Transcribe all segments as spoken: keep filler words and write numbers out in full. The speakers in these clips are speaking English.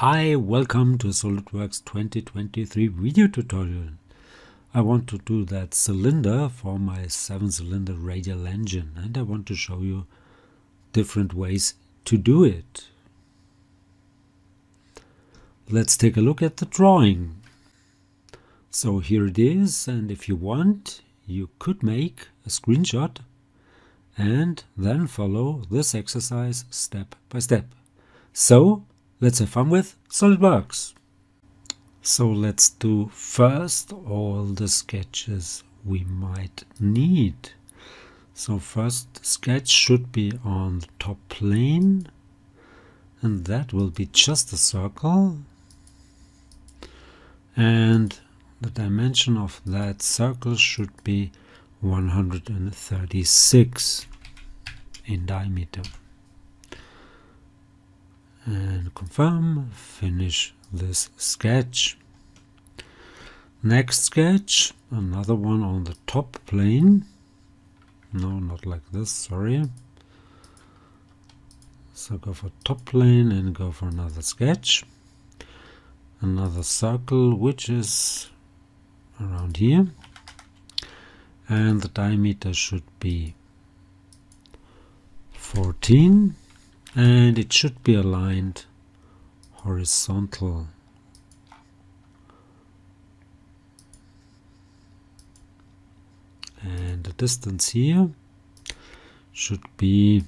Hi, welcome to SolidWorks twenty twenty-three video tutorial. I want to do that cylinder for my seven cylinder radial engine, and I want to show you different ways to do it. Let's take a look at the drawing. So here it is, and if you want, you could make a screenshot and then follow this exercise step by step. So let's have fun with SolidWorks. So let's do first all the sketches we might need. So first sketch should be on the top plane, and that will be just a circle. And the dimension of that circle should be one hundred thirty-six in diameter. And confirm, finish this sketch. Next sketch, another one on the top plane. No, not like this, sorry. So go for top plane and go for another sketch. Another circle, which is around here. And the diameter should be fourteen. And it should be aligned horizontal. And the distance here should be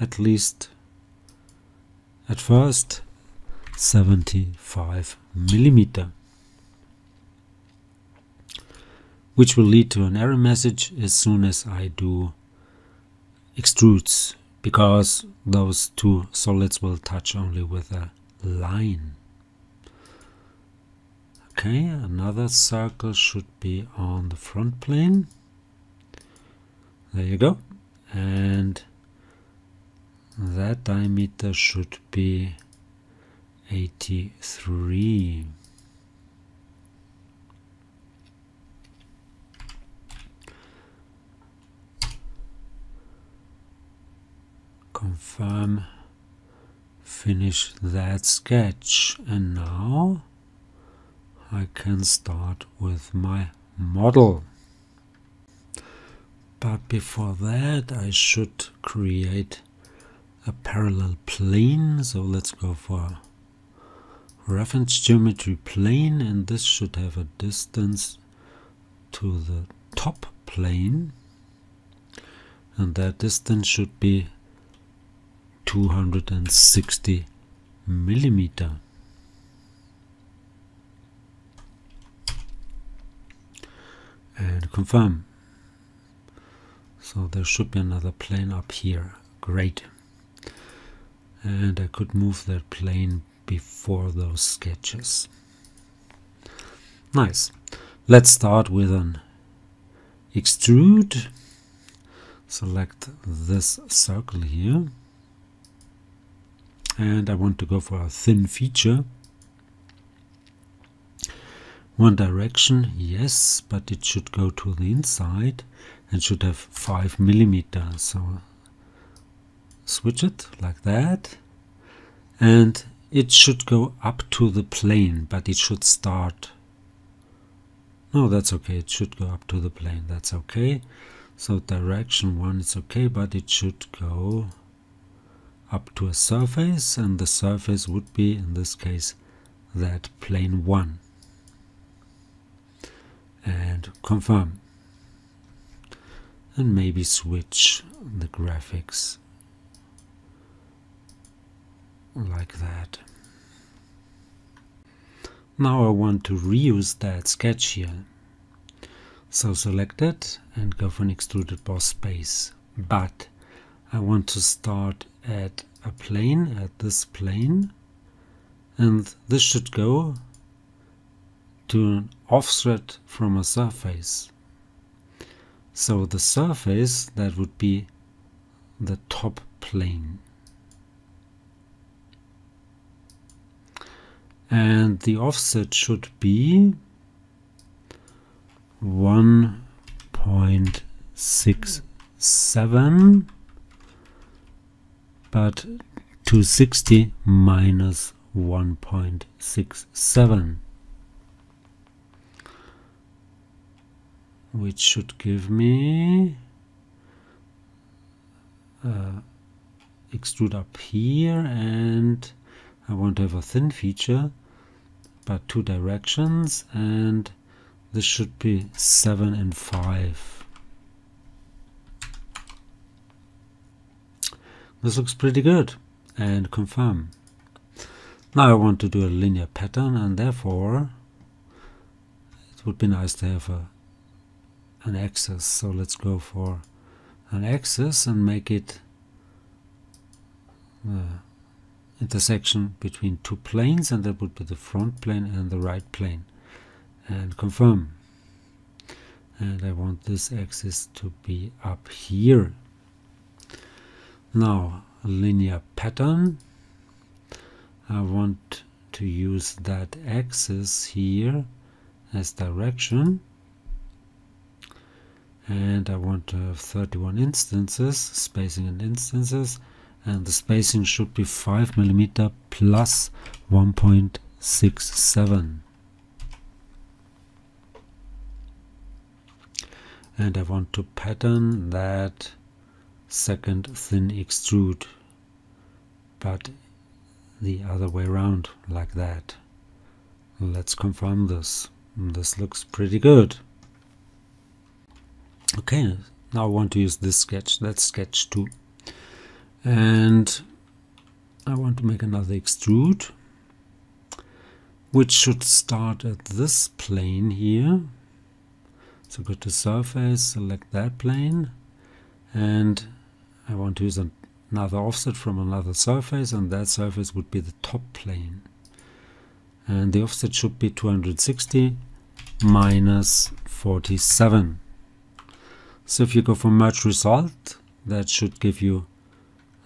at least, at first, seventy-five millimeter. Which will lead to an error message as soon as I do extrudes, because those two solids will touch only with a line. Okay, another circle should be on the front plane. There you go. And that diameter should be eighty-three. Confirm, finish that sketch, and now I can start with my model. But before that, I should create a parallel plane. So let's go for reference geometry plane, and this should have a distance to the top plane, and that distance should be two hundred sixty millimeter. And confirm. So there should be another plane up here. Great. And I could move that plane before those sketches. Nice. Let's start with an extrude. Select this circle here. And I want to go for a thin feature. One direction, yes, but it should go to the inside and should have five millimeter. So switch it like that. And it should go up to the plane, but it should start. No, that's okay. It should go up to the plane. That's okay. So direction one is okay, but it should go up to a surface, and the surface would be, in this case, that plane one. And confirm. And maybe switch the graphics like that. Now I want to reuse that sketch here. So select it and go for an extruded boss base. But I want to start at a plane, at this plane, and this should go to an offset from a surface. So the surface, that would be the top plane. And the offset should be one point six seven. But two hundred sixty minus one point six seven, which should give me uh, extrude up here, and I want to have a thin feature but two directions, and this should be seven and five. This looks pretty good, and confirm. Now I want to do a linear pattern, and therefore it would be nice to have a, an axis. So let's go for an axis and make it the intersection between two planes, and that would be the front plane and the right plane, and confirm. And I want this axis to be up here. Now a linear pattern, I want to use that axis here as direction, and I want to have thirty-one instances, spacing and instances, and the spacing should be five millimeter plus one point six seven. And I want to pattern that second thin extrude, but the other way around, like that. Let's confirm this. This looks pretty good. Okay, now I want to use this sketch. That's sketch two. And I want to make another extrude, which should start at this plane here. So go to surface, select that plane, and I want to use another offset from another surface, and that surface would be the top plane. And the offset should be two hundred sixty minus forty-seven. So if you go for merge result, that should give you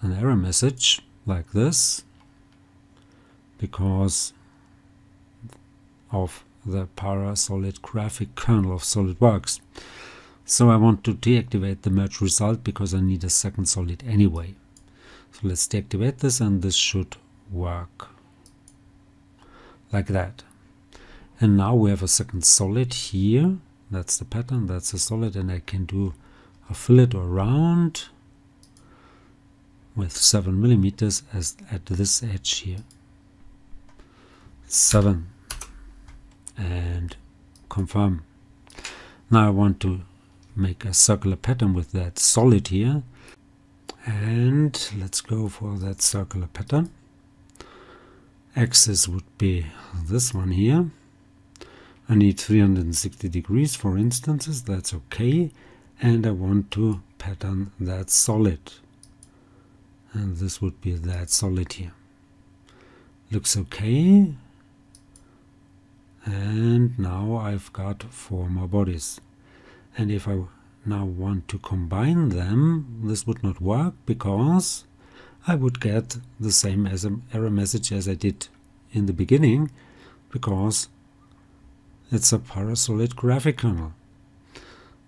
an error message like this, because of the Parasolid graphic kernel of SolidWorks. So I want to deactivate the merge result because I need a second solid anyway. So let's deactivate this, and this should work like that. And now we have a second solid here. That's the pattern, that's the solid, and I can do a fillet or round with seven millimeters as at this edge here. Seven. And confirm. Now I want to make a circular pattern with that solid here, and let's go for that circular pattern. Axis would be this one here. I need three hundred sixty degrees for instances, that's okay, and I want to pattern that solid, and this would be that solid here. Looks okay. And now I've got four more bodies, and if I now want to combine them, this would not work because I would get the same as an error message as I did in the beginning, because it's a Parasolid graphic kernel.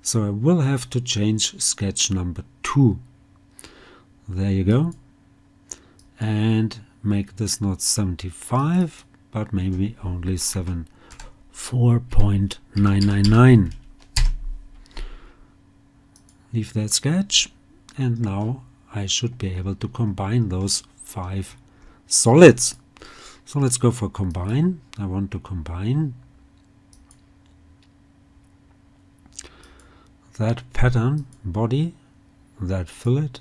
So I will have to change sketch number two. There you go. And make this not seventy-five, but maybe only seventy-four point nine nine nine. Leave that sketch, and now I should be able to combine those five solids. So let's go for combine. I want to combine that pattern body, that fillet,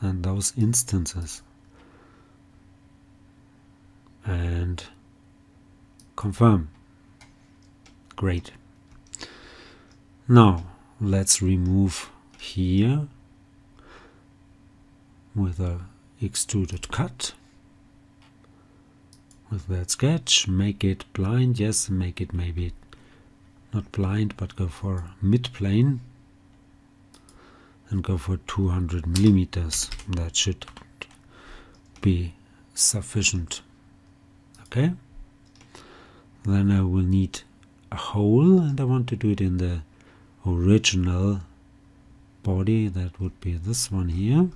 and those instances, and confirm. Great. Now let's remove here with a extruded cut with that sketch. Make it blind, yes, make it maybe not blind, but go for mid plane and go for two hundred millimeters. That should be sufficient. Okay, then I will need a hole, and I want to do it in the original body. That would be this one here,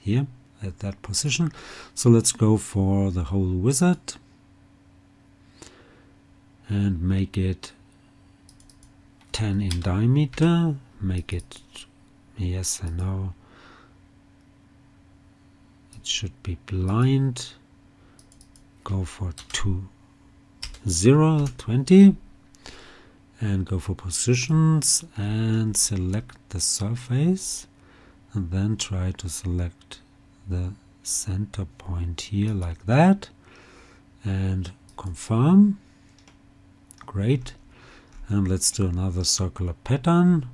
here, at that position. So let's go for the whole wizard and make it ten in diameter. Make it yes and no. It should be blind. Go for two, zero, twenty, and go for positions and select the surface, and then try to select the center point here like that and confirm. Great. And let's do another circular pattern.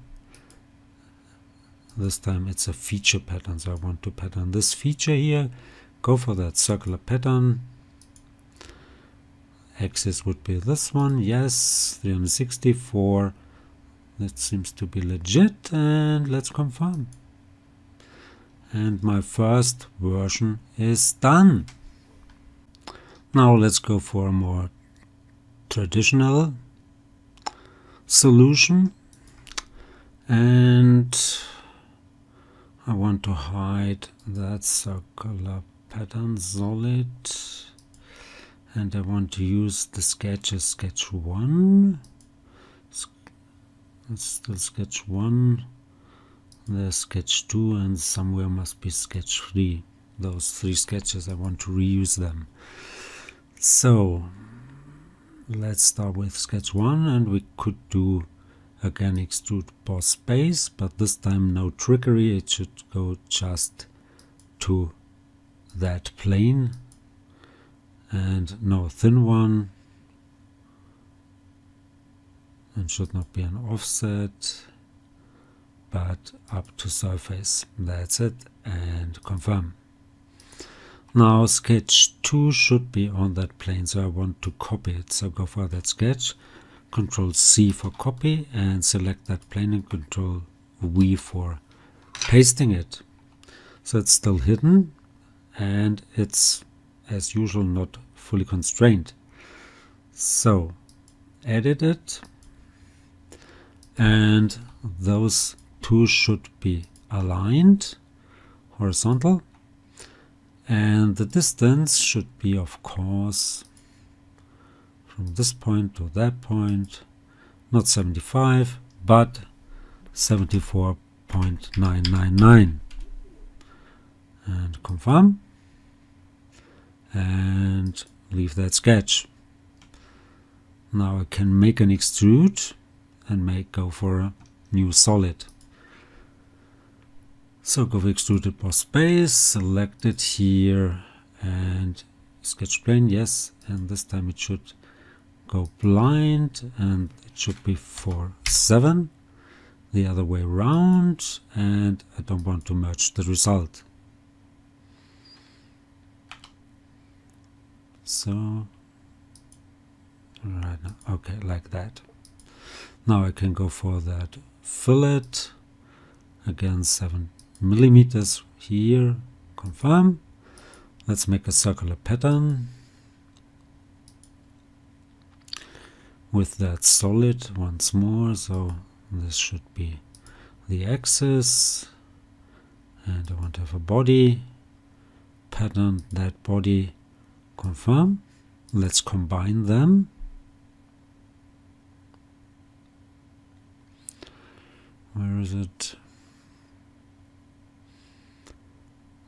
This time it's a feature pattern, so I want to pattern this feature here. Go for that circular pattern. Axis would be this one. Yes, three hundred sixty-four. That seems to be legit, and let's confirm. And my first version is done. Now let's go for a more traditional solution, and I want to hide that circular pattern solid, and I want to use the sketches sketch one. It's still sketch one. There's sketch two, and somewhere must be sketch three. Those three sketches, I want to reuse them. So let's start with sketch one, and we could do again extrude boss base, but this time no trickery. It should go just to that plane and no thin one, and should not be an offset, but up to surface. That's it, and confirm. Now sketch two should be on that plane, so I want to copy it. So go for that sketch, control C for copy, and select that plane, and control V for pasting it. So it's still hidden, and it's as usual not fully constrained. So edit it, and those two should be aligned horizontal, and the distance should be, of course, from this point to that point not seventy-five but seventy-four point nine nine nine, and confirm, and leave that sketch. Now I can make an extrude and make go for a new solid. So go for extruded boss base, select it here, and sketch plane, yes, and this time it should go blind, and it should be for seven, the other way around, and I don't want to merge the result. So, right now, okay, like that. Now I can go for that fillet, again seven millimeters here, confirm. Let's make a circular pattern with that solid once more. So this should be the axis, and I want to have a body pattern, that body, confirm. Let's combine them. Where is it?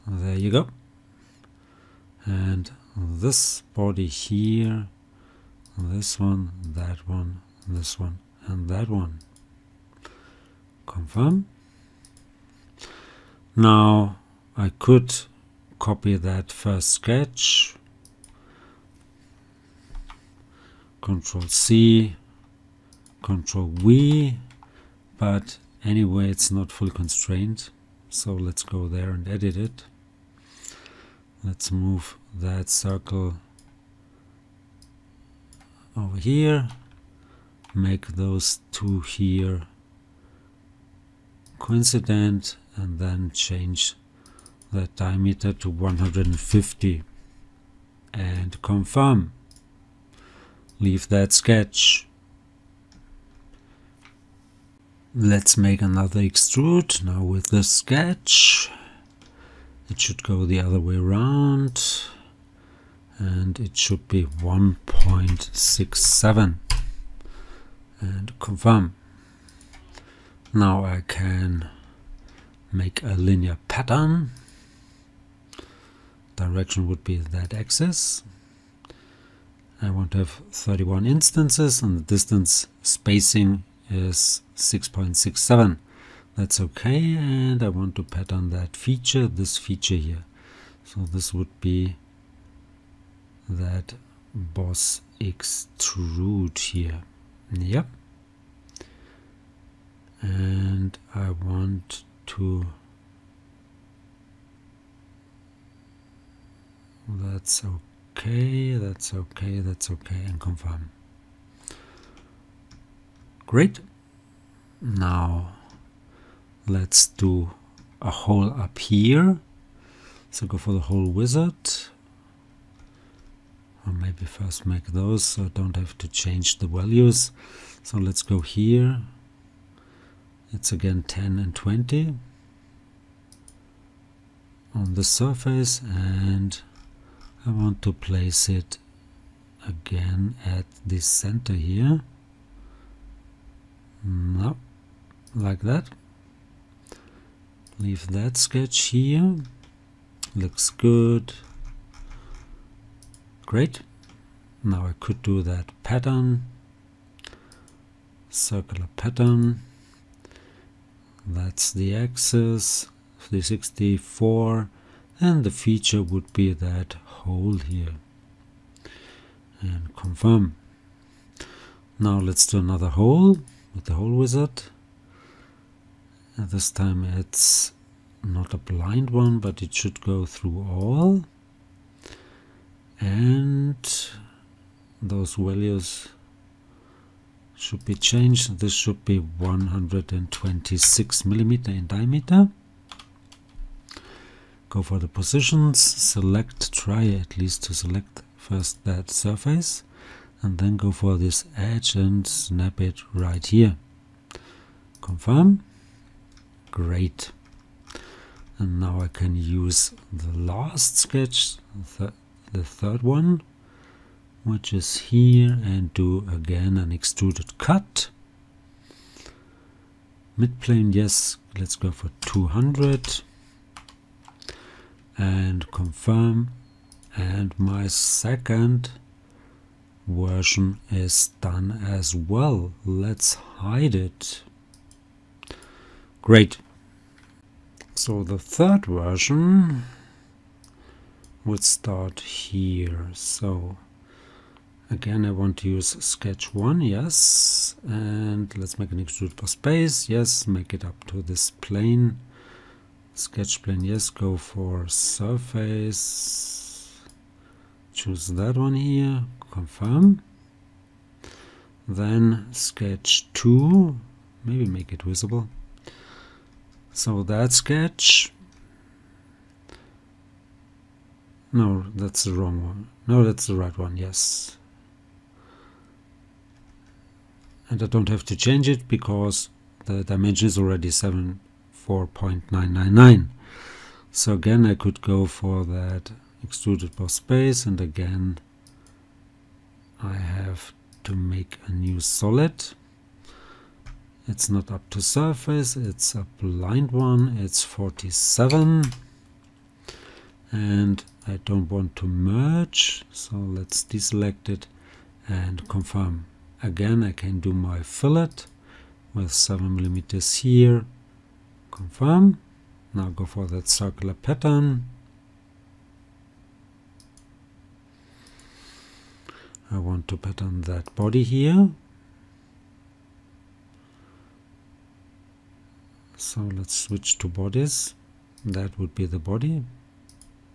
There you go. And this body here, this one, that one, this one, and that one. Confirm. Now I could copy that first sketch. Control C, Control V, but anyway it's not fully constrained. So let's go there and edit it. Let's move that circle over here, make those two here coincident, and then change that diameter to one hundred fifty and confirm. Leave that sketch. Let's make another extrude now with this sketch. It should go the other way around, and it should be one point six seven, and confirm. Now I can make a linear pattern. Direction would be that axis. I want to have thirty-one instances, and the distance spacing is six point six seven. That's okay, and I want to pattern that feature, this feature here. So this would be that boss extrude here. Yep. And I want to, that's okay, that's okay, that's okay, and confirm. Great. Now let's do a hole up here. So go for the whole wizard. Or maybe first make those so I don't have to change the values. So let's go here. It's again ten and twenty on the surface, and I want to place it again at the center here. No, like that. Leave that sketch here. Looks good. Great. Now I could do that pattern, circular pattern. That's the axis, three sixty-four, and the feature would be that hole here. And confirm. Now let's do another hole with the hole wizard. And this time it's not a blind one, but it should go through all. And those values should be changed. This should be one hundred twenty-six millimeter in diameter. Go for the positions, select, try at least to select first that surface, and then go for this edge and snap it right here. Confirm. Great. And now I can use the last sketch, the, the third one, which is here, and do again an extruded cut. Midplane, yes, let's go for two hundred and confirm. And my second version is done as well. Let's hide it. Great. So the third version would start here. So again, I want to use sketch one, yes, and let's make an extrude for space, yes, make it up to this plane, sketch plane, yes, go for surface, choose that one here, confirm, then sketch two, maybe make it visible. So that sketch, no, that's the wrong one. No, that's the right one, yes. And I don't have to change it because the dimension is already seventy-four point nine nine nine. So again, I could go for that extruded boss space, and again, I have to make a new solid. It's not up to surface, it's a blind one, it's forty-seven, and I don't want to merge, so let's deselect it and confirm. Again, I can do my fillet with seven millimeters here, confirm. Now go for that circular pattern. I want to pattern that body here. So let's switch to bodies. That would be the body,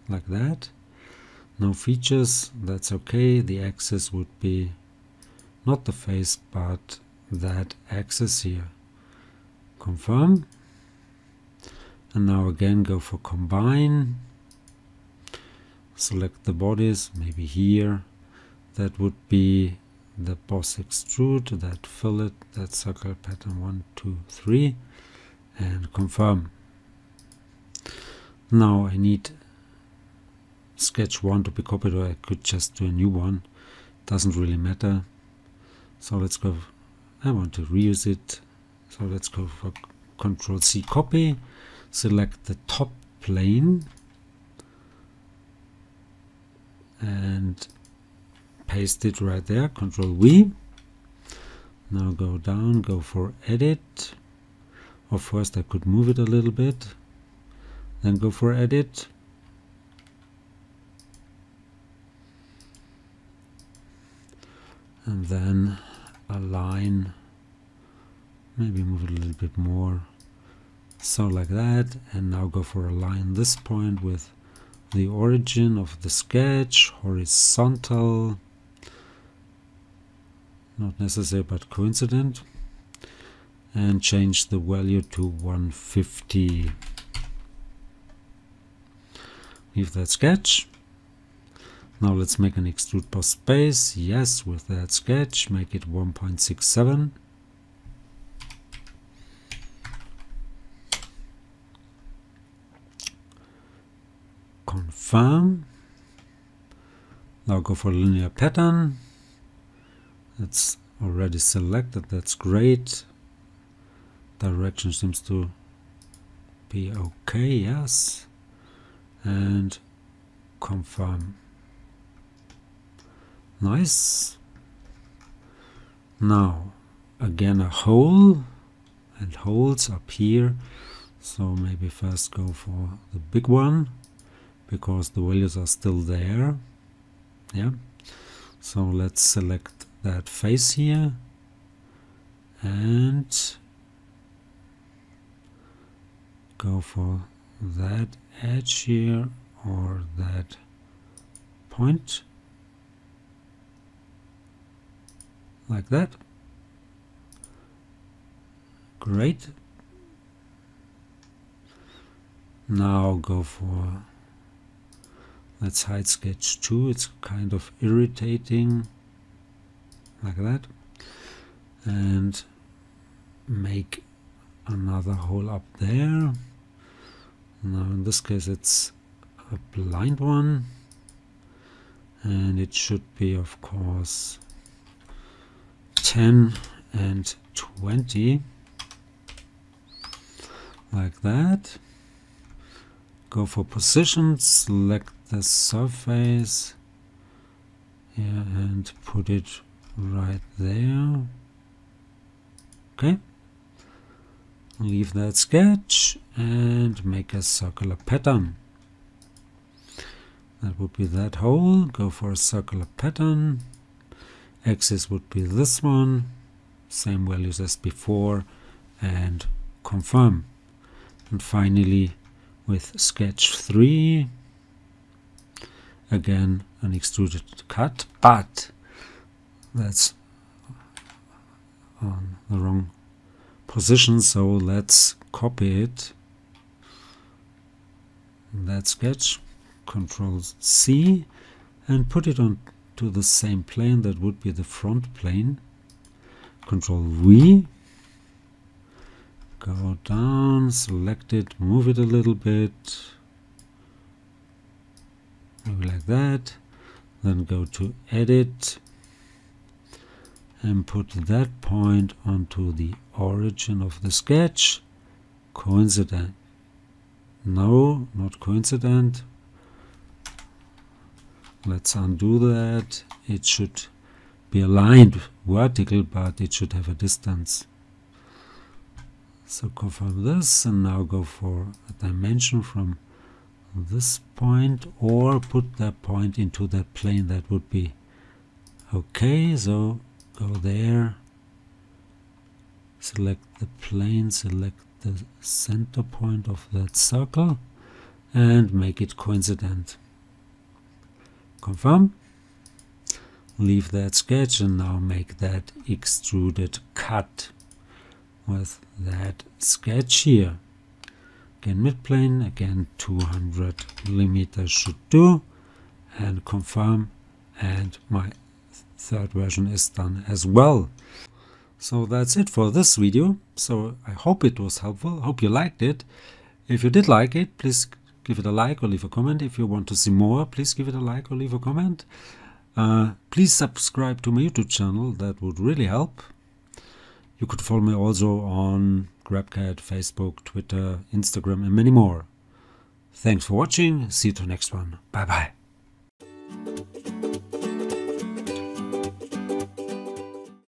like that. No features, that's okay. The axis would be not the face, but that axis here. Confirm. And now again, go for combine. Select the bodies, maybe here. That would be the boss extrude, that fillet, that circle pattern, one, two, three. And confirm. Now I need sketch one to be copied, or I could just do a new one. Doesn't really matter. So let's go. I want to reuse it. So let's go for control C copy. Select the top plane and paste it right there. control V. Now go down, go for edit. Or first I could move it a little bit. Then go for edit. And then align. Maybe move it a little bit more. So like that. And now go for align this point with the origin of the sketch, horizontal. Not necessary, but coincident. And change the value to one fifty. Leave that sketch. Now let's make an extrude boss base. Yes, with that sketch, make it one point six seven. Confirm. Now go for linear pattern. It's already selected, that's great. Direction seems to be okay, yes. And confirm. Nice. Now again a hole, and holes up here, so maybe first go for the big one because the values are still there. Yeah, so let's select that face here and go for that edge here or that point like that. Great. Now go for, let's hide sketch two, it's kind of irritating, like that, and make another hole up there. Now in this case it's a blind one, and it should be of course ten and twenty, like that. Go for position, select the surface here and put it right there. Okay, leave that sketch and make a circular pattern. That would be that hole. Go for a circular pattern. Axis would be this one, same values as before, and confirm. And finally with sketch three, again an extruded cut, but that's on the wrong position, so let's copy it, that sketch, control C, and put it on to the same plane, that would be the front plane. control V, go down, select it, move it a little bit, maybe like that, then go to edit and put that point onto the origin of the sketch. Coincident, no, not coincident. Let's undo that. It should be aligned vertical, but it should have a distance. So confirm this, and now go for a dimension from this point, or put that point into that plane. That would be okay. So go there, select the plane, select the center point of that circle, and make it coincident. Confirm. Leave that sketch, and now make that extruded cut with that sketch here. Again midplane, again two hundred millimeters should do, and confirm, and my third version is done as well. So that's it for this video. So I hope it was helpful, hope you liked it. If you did like it, please give it a like or leave a comment. If you want to see more, please give it a like or leave a comment. Uh, please subscribe to my YouTube channel, that would really help. You could follow me also on GrabCAD, Facebook, Twitter, Instagram and many more. Thanks for watching, see you to the next one, bye bye.